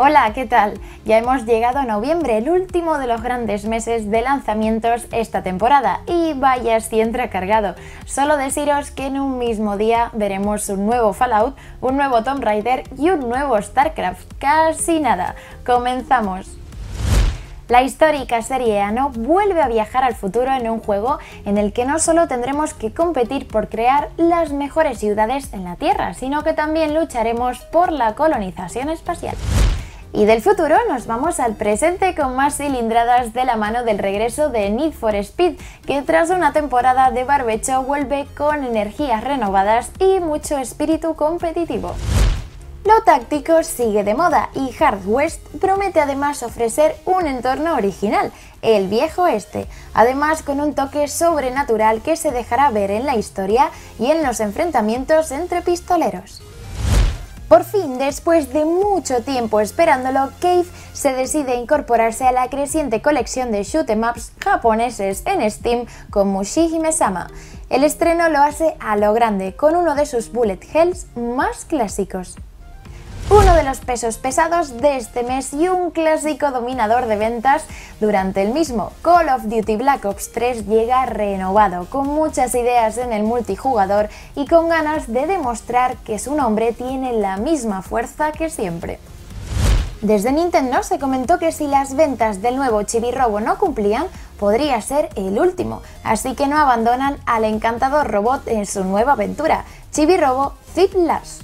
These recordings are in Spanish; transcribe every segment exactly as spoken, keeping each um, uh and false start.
Hola, ¿qué tal? Ya hemos llegado a noviembre, el último de los grandes meses de lanzamientos esta temporada, y vaya si entra cargado. Solo deciros que en un mismo día veremos un nuevo Fallout, un nuevo Tomb Raider y un nuevo Starcraft. Casi nada. Comenzamos. La histórica serie Anno vuelve a viajar al futuro en un juego en el que no solo tendremos que competir por crear las mejores ciudades en la Tierra, sino que también lucharemos por la colonización espacial. Y del futuro nos vamos al presente con más cilindradas de la mano del regreso de Need for Speed, que tras una temporada de barbecho vuelve con energías renovadas y mucho espíritu competitivo. Lo táctico sigue de moda y Hard West promete además ofrecer un entorno original, el viejo este, además con un toque sobrenatural que se dejará ver en la historia y en los enfrentamientos entre pistoleros. Por fin, después de mucho tiempo esperándolo, Cave se decide incorporarse a la creciente colección de shoot'em ups japoneses en Steam con Mushihime-sama. El estreno lo hace a lo grande, con uno de sus bullet hells más clásicos. Uno de los pesos pesados de este mes y un clásico dominador de ventas durante el mismo, Call of Duty: Black Ops tres llega renovado, con muchas ideas en el multijugador y con ganas de demostrar que su nombre tiene la misma fuerza que siempre. Desde Nintendo se comentó que si las ventas del nuevo Chibi Robo no cumplían, podría ser el último, así que no abandonan al encantador robot en su nueva aventura, Chibi Robo Zip Lash.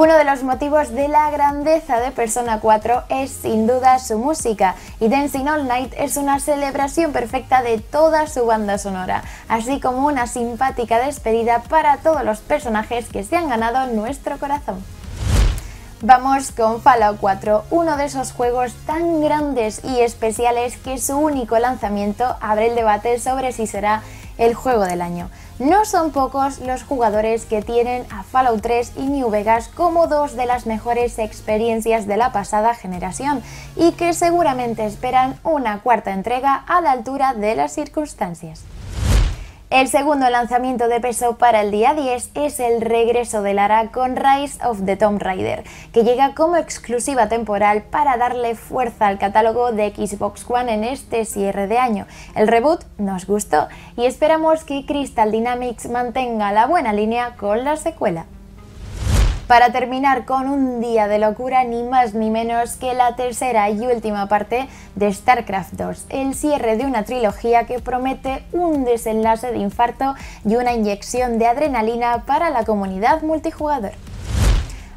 Uno de los motivos de la grandeza de Persona cuatro es sin duda su música, y Dancing All Night es una celebración perfecta de toda su banda sonora, así como una simpática despedida para todos los personajes que se han ganado nuestro corazón. Vamos con Fallout cuatro, uno de esos juegos tan grandes y especiales que su único lanzamiento abre el debate sobre si será el juego del año. No son pocos los jugadores que tienen a Fallout tres y New Vegas como dos de las mejores experiencias de la pasada generación y que seguramente esperan una cuarta entrega a la altura de las circunstancias. El segundo lanzamiento de peso para el día diez es el regreso de Lara con Rise of the Tomb Raider, que llega como exclusiva temporal para darle fuerza al catálogo de Xbox One en este cierre de año. El reboot nos gustó y esperamos que Crystal Dynamics mantenga la buena línea con la secuela. Para terminar con un día de locura, ni más ni menos que la tercera y última parte de Starcraft dos, el cierre de una trilogía que promete un desenlace de infarto y una inyección de adrenalina para la comunidad multijugador.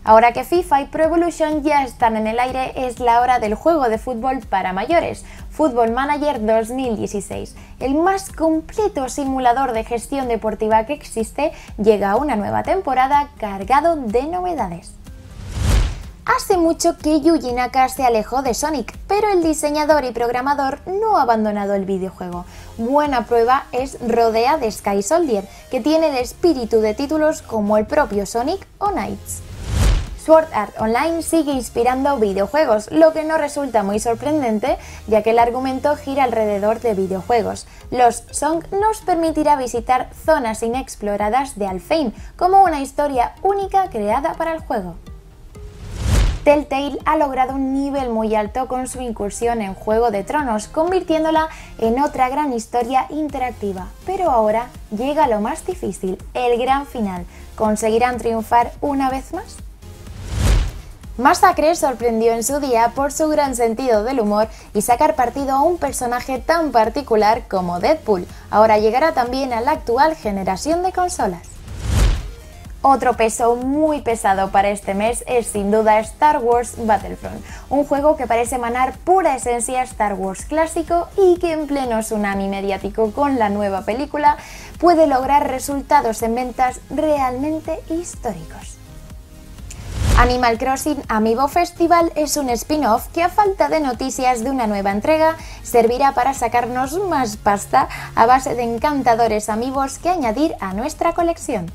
Ahora que FIFA y Pro Evolution ya están en el aire, es la hora del juego de fútbol para mayores, Football Manager dos mil dieciséis. El más completo simulador de gestión deportiva que existe llega a una nueva temporada cargado de novedades. Hace mucho que Yuji Naka se alejó de Sonic, pero el diseñador y programador no ha abandonado el videojuego. Buena prueba es Rodea de Sky Soldier, que tiene el espíritu de títulos como el propio Sonic o Nights. Sword Art Online sigue inspirando videojuegos, lo que no resulta muy sorprendente, ya que el argumento gira alrededor de videojuegos. Lost Song nos permitirá visitar zonas inexploradas de Alfheim, como una historia única creada para el juego. Telltale ha logrado un nivel muy alto con su incursión en Juego de Tronos, convirtiéndola en otra gran historia interactiva. Pero ahora llega lo más difícil, el gran final. ¿Conseguirán triunfar una vez más? Massacre sorprendió en su día por su gran sentido del humor y sacar partido a un personaje tan particular como Deadpool. Ahora llegará también a la actual generación de consolas. Otro peso muy pesado para este mes es sin duda Star Wars Battlefront, un juego que parece emanar pura esencia Star Wars clásico y que en pleno tsunami mediático con la nueva película puede lograr resultados en ventas realmente históricos. Animal Crossing Amiibo Festival es un spin-off que a falta de noticias de una nueva entrega servirá para sacarnos más pasta a base de encantadores amiibos que añadir a nuestra colección.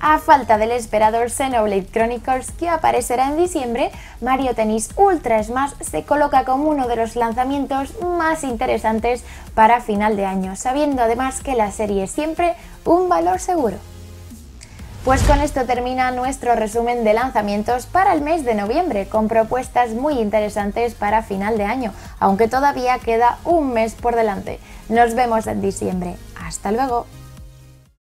A falta del esperado Xenoblade Chronicles, que aparecerá en diciembre, Mario Tennis Ultra Smash se coloca como uno de los lanzamientos más interesantes para final de año, sabiendo además que la serie es siempre un valor seguro. Pues con esto termina nuestro resumen de lanzamientos para el mes de noviembre, con propuestas muy interesantes para final de año, aunque todavía queda un mes por delante. Nos vemos en diciembre. ¡Hasta luego!